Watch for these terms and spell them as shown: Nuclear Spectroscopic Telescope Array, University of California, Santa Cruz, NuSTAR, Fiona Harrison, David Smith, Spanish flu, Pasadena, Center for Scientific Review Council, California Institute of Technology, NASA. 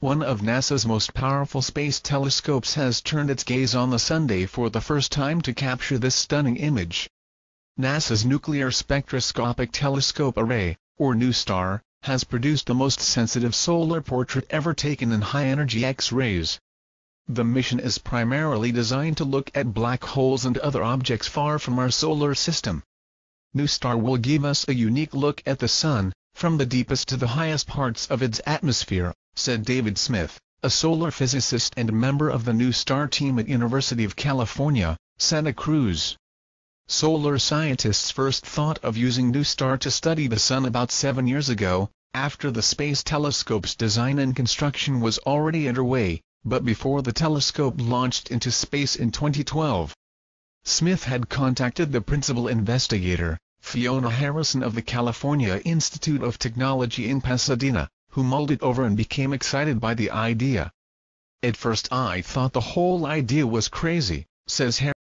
One of NASA's most powerful space telescopes has turned its gaze on the Sunday for the first time to capture this stunning image. NASA's Nuclear Spectroscopic Telescope Array, or NuSTAR, has produced the most sensitive solar portrait ever taken in high-energy X-rays. The mission is primarily designed to look at black holes and other objects far from our solar system. NuSTAR will give us a unique look at the Sun, from the deepest to the highest parts of its atmosphere, said David Smith, a solar physicist and member of the NuSTAR team at University of California, Santa Cruz. Solar scientists first thought of using NuSTAR to study the Sun about 7 years ago, after the space telescope's design and construction was already underway, but before the telescope launched into space in 2012. Smith had contacted the principal investigator, Fiona Harrison of the California Institute of Technology in Pasadena, who mulled it over and became excited by the idea. "At first I thought the whole idea was crazy," says Harrison.